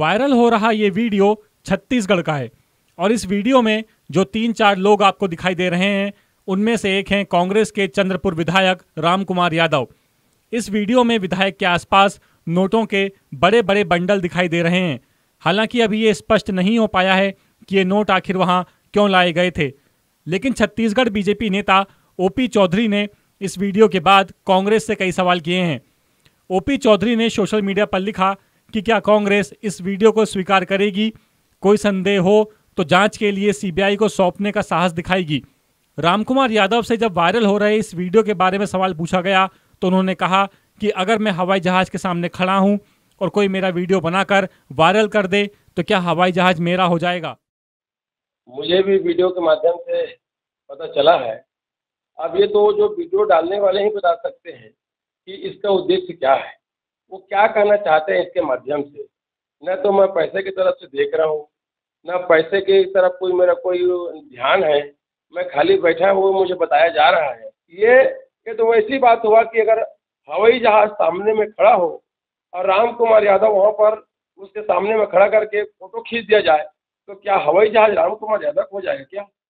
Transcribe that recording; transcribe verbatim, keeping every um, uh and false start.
Viral हो रहा ये वीडियो छत्तीसगढ़ का है और इस वीडियो में जो तीन चार लोग आपको दिखाई दे रहे हैं उनमें से एक हैं कांग्रेस के चंद्रपुर विधायक रामकुमार यादव। इस वीडियो में विधायक के आसपास नोटों के बड़े बड़े बंडल दिखाई दे रहे हैं। हालांकि अभी ये स्पष्ट नहीं हो पाया है कि ये नोट आखिर वहाँ क्यों लाए गए थे, लेकिन छत्तीसगढ़ बीजेपी नेता ओ पी चौधरी ने इस वीडियो के बाद कांग्रेस से कई सवाल किए हैं। ओ पी चौधरी ने सोशल मीडिया पर लिखा कि क्या कांग्रेस इस वीडियो को स्वीकार करेगी, कोई संदेह हो तो जांच के लिए सीबीआई को सौंपने का साहस दिखाएगी। रामकुमार यादव से जब वायरल हो रहे इस वीडियो के बारे में सवाल पूछा गया तो उन्होंने कहा कि अगर मैं हवाई जहाज के सामने खड़ा हूं और कोई मेरा वीडियो बनाकर वायरल कर दे तो क्या हवाई जहाज मेरा हो जाएगा। मुझे भी वीडियो के माध्यम से पता चला है। अब ये तो जो वीडियो डालने वाले ही बता सकते हैं कि इसका उद्देश्य क्या है, वो क्या कहना चाहते हैं इसके माध्यम से। न तो मैं पैसे की तरफ से देख रहा हूँ, न पैसे की तरफ कोई मेरा कोई ध्यान है, मैं खाली बैठा हूँ, वो मुझे बताया जा रहा है। ये ये तो वैसी बात हुआ कि अगर हवाई जहाज सामने में खड़ा हो और रामकुमार यादव वहाँ पर उसके सामने में खड़ा करके फोटो खींच दिया जाए तो क्या हवाई जहाज रामकुमार यादव हो जाएगा क्या।